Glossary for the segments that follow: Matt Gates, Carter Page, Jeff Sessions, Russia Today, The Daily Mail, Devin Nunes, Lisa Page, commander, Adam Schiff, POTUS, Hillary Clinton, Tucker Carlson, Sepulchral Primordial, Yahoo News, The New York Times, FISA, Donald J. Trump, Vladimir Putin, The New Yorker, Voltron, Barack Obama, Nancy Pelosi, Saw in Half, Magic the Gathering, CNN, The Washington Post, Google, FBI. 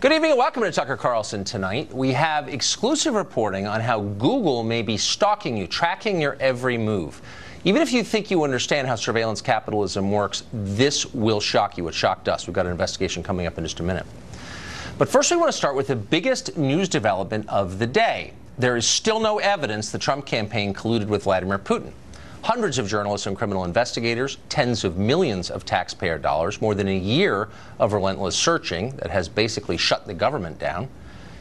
Good evening and welcome to Tucker Carlson Tonight. We have exclusive reporting on how Google may be stalking you, tracking your every move. Even if you think you understand how surveillance capitalism works, this will shock you. It shocked us. We've got an investigation coming up in just a minute. But first, we want to start with the biggest news development of the day. There is still no evidence the Trump campaign colluded with Vladimir Putin. Hundreds of journalists and criminal investigators, tens of millions of taxpayer dollars, more than a year of relentless searching that has basically shut the government down.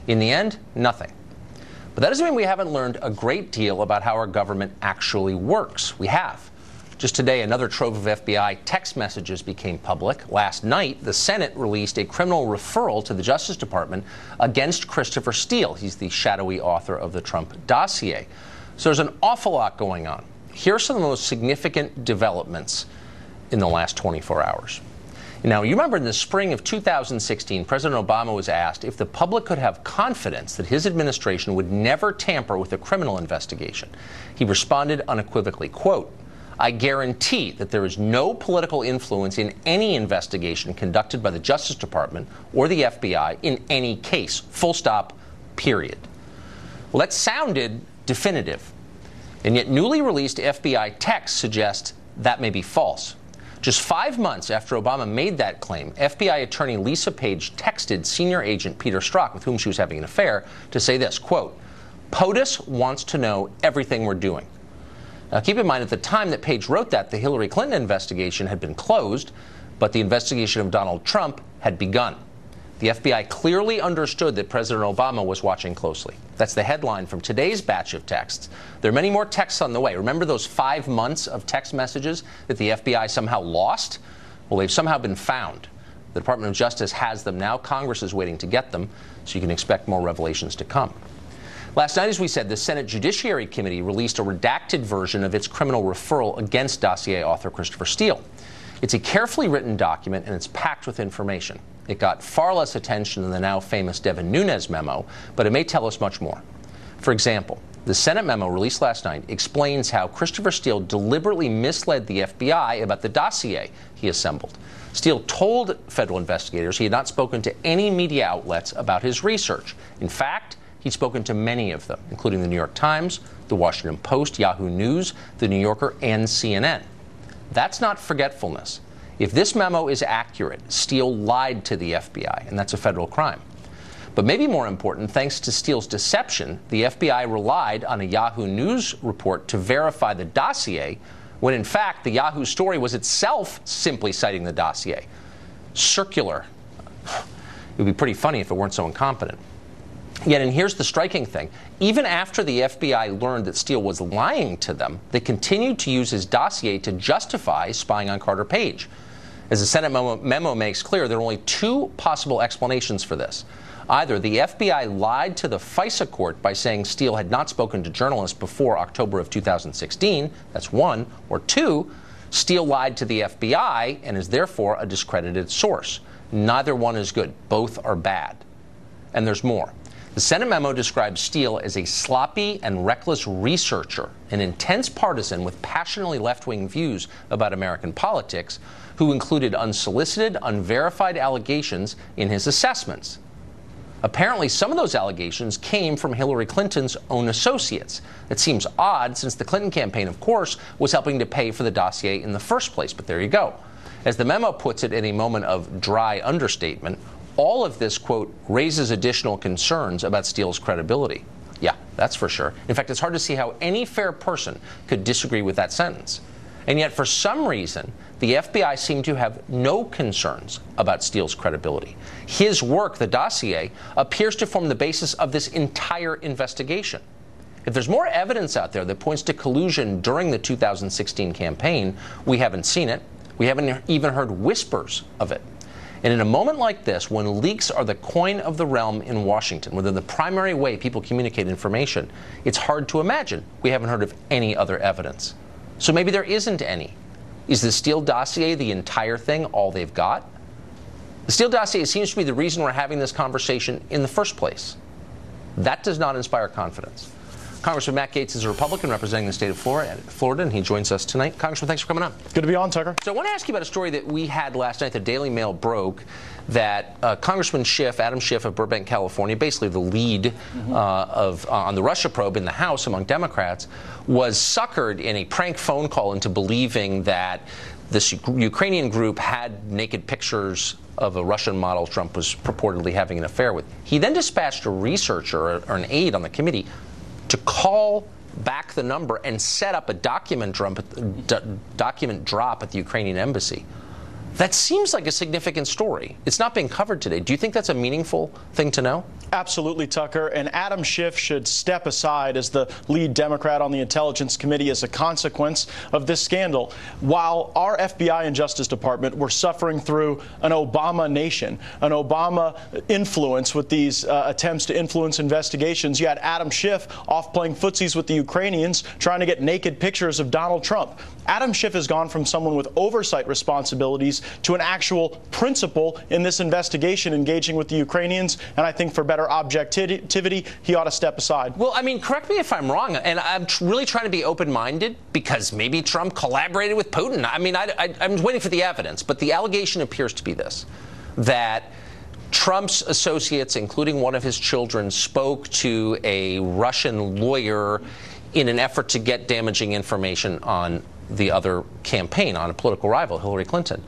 In the end, nothing. But that doesn't mean we haven't learned a great deal about how our government actually works. We have. Just today, another trove of FBI text messages became public. Last night, the Senate released a criminal referral to the Justice Department against Christopher Steele. He's the shadowy author of the Trump dossier. So there's an awful lot going on. Here are some of the most significant developments in the last 24 hours. Now, you remember in the spring of 2016, President Obama was asked if the public could have confidence that his administration would never tamper with a criminal investigation. He responded unequivocally, quote, "I guarantee that there is no political influence in any investigation conducted by the Justice Department or the FBI in any case, full stop, period." Well, that sounded definitive. And yet newly released FBI texts suggest that may be false. Just 5 months after Obama made that claim, FBI attorney Lisa Page texted senior agent Peter Strzok, with whom she was having an affair, to say this, quote, "POTUS wants to know everything we're doing." Now keep in mind, at the time that Page wrote that, the Hillary Clinton investigation had been closed, but the investigation of Donald Trump had begun. The FBI clearly understood that President Obama was watching closely. That's the headline from today's batch of texts. There are many more texts on the way. Remember those 5 months of text messages that the FBI somehow lost? Well, they've somehow been found. The Department of Justice has them now. Congress is waiting to get them, so you can expect more revelations to come. Last night, as we said, the Senate Judiciary Committee released a redacted version of its criminal referral against dossier author Christopher Steele. It's a carefully written document, and it's packed with information. It got far less attention than the now famous Devin Nunes memo, but it may tell us much more. For example, the Senate memo released last night explains how Christopher Steele deliberately misled the FBI about the dossier he assembled. Steele told federal investigators he had not spoken to any media outlets about his research. In fact, he'd spoken to many of them, including The New York Times, The Washington Post, Yahoo News, The New Yorker, and CNN. That's not forgetfulness. If this memo is accurate, Steele lied to the FBI, and that's a federal crime. But maybe more important, thanks to Steele's deception, the FBI relied on a Yahoo News report to verify the dossier, when in fact the Yahoo story was itself simply citing the dossier. Circular. It would be pretty funny if it weren't so incompetent. Yet, and here's the striking thing, even after the FBI learned that Steele was lying to them, they continued to use his dossier to justify spying on Carter Page. As the Senate memo makes clear, there are only two possible explanations for this. Either the FBI lied to the FISA court by saying Steele had not spoken to journalists before October of 2016, that's one, or two, Steele lied to the FBI and is therefore a discredited source. Neither one is good. Both are bad. And there's more. The Senate memo describes Steele as a sloppy and reckless researcher, an intense partisan with passionately left-wing views about American politics, who included unsolicited, unverified allegations in his assessments. Apparently, some of those allegations came from Hillary Clinton's own associates. That seems odd, since the Clinton campaign, of course, was helping to pay for the dossier in the first place, but there you go. As the memo puts it in a moment of dry understatement, all of this, quote, raises additional concerns about Steele's credibility. Yeah, that's for sure. In fact, it's hard to see how any fair person could disagree with that sentence. And yet, for some reason, the FBI seemed to have no concerns about Steele's credibility. His work, the dossier, appears to form the basis of this entire investigation. If there's more evidence out there that points to collusion during the 2016 campaign, we haven't seen it. We haven't even heard whispers of it. And in a moment like this, when leaks are the coin of the realm in Washington, where they're the primary way people communicate information, it's hard to imagine we haven't heard of any other evidence. So maybe there isn't any. Is the Steele dossier the entire thing, all they've got? The Steele dossier seems to be the reason we're having this conversation in the first place. That does not inspire confidence. Congressman Matt Gates is a Republican representing the state of Florida, and he joins us tonight. Congressman, thanks for coming on. Good to be on, Tucker. So I want to ask you about a story that we had last night. The Daily Mail broke that Congressman Schiff, Adam Schiff of Burbank, California, basically the lead on the Russia probe in the House among Democrats, was suckered in a prank phone call into believing that this Ukrainian group had naked pictures of a Russian model Trump was purportedly having an affair with. He then dispatched a researcher or an aide on the committee to call back the number and set up a document drop at the Ukrainian embassy. That seems like a significant story. It's not being covered today. Do you think that's a meaningful thing to know? Absolutely, Tucker. And Adam Schiff should step aside as the lead Democrat on the Intelligence Committee as a consequence of this scandal. While our FBI and Justice Department were suffering through an Obama nation, an Obama influence with these attempts to influence investigations, you had Adam Schiff off playing footsies with the Ukrainians, trying to get naked pictures of Donald Trump. Adam Schiff has gone from someone with oversight responsibilities to an actual principal in this investigation, engaging with the Ukrainians, and I think for better objectivity, he ought to step aside. Well, I mean, correct me if I'm wrong, and I'm really trying to be open-minded, because maybe Trump collaborated with Putin. I mean, I'm waiting for the evidence, but the allegation appears to be this, that Trump's associates, including one of his children, spoke to a Russian lawyer in an effort to get damaging information on the other campaign, on a political rival, Hillary Clinton.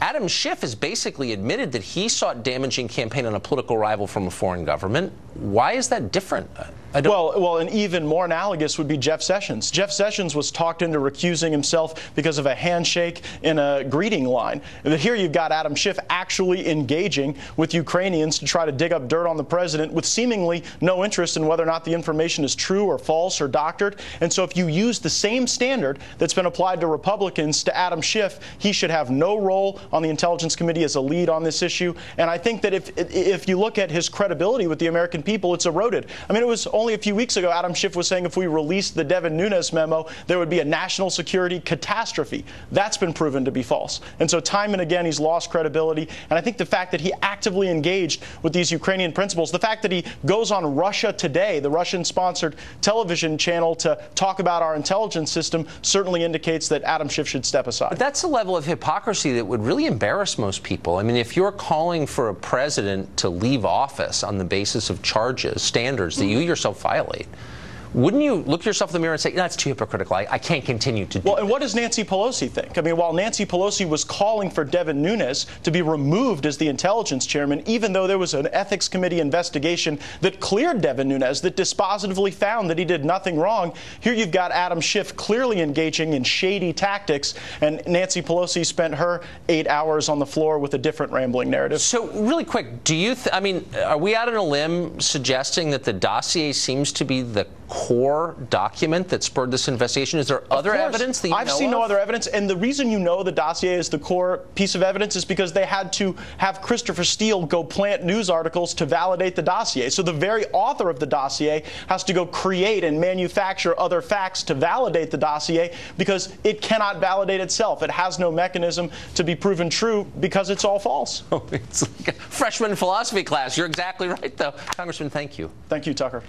Adam Schiff has basically admitted that he sought damaging campaign on a political rival from a foreign government. Why is that different? Well, and even more analogous would be Jeff Sessions. Jeff Sessions was talked into recusing himself because of a handshake in a greeting line. And here you've got Adam Schiff actually engaging with Ukrainians to try to dig up dirt on the president with seemingly no interest in whether or not the information is true or false or doctored. And so if you use the same standard that's been applied to Republicans to Adam Schiff, he should have no role on the Intelligence Committee as a lead on this issue. And I think that if you look at his credibility with the American people, it's eroded. I mean, it was only a few weeks ago Adam Schiff was saying if we released the Devin Nunes memo, there would be a national security catastrophe. That's been proven to be false. And so time and again, he's lost credibility. And I think the fact that he actively engaged with these Ukrainian principals, the fact that he goes on Russia Today, the Russian-sponsored television channel, to talk about our intelligence system, certainly indicates that Adam Schiff should step aside. But that's a level of hypocrisy that would really embarrass most people. I mean, if you're calling for a president to leave office on the basis of charges, standards that you yourself violate, wouldn't you look yourself in the mirror and say, that's too hypocritical, I can't continue to do that? And what does Nancy Pelosi think? I mean, while Nancy Pelosi was calling for Devin Nunes to be removed as the intelligence chairman, even though there was an ethics committee investigation that cleared Devin Nunes, that dispositively found that he did nothing wrong, here you've got Adam Schiff clearly engaging in shady tactics, and Nancy Pelosi spent her 8 hours on the floor with a different rambling narrative. So, really quick, do you, are we out on a limb suggesting that the dossier seems to be the core document that spurred this investigation? Is there other evidence that you know of? I've seen no other evidence, and the reason you know the dossier is the core piece of evidence is because they had to have Christopher Steele go plant news articles to validate the dossier. So the very author of the dossier has to go create and manufacture other facts to validate the dossier because it cannot validate itself. It has no mechanism to be proven true because it's all false. Oh, it's like a freshman philosophy class. You're exactly right, though. Congressman, thank you. Thank you, Tucker.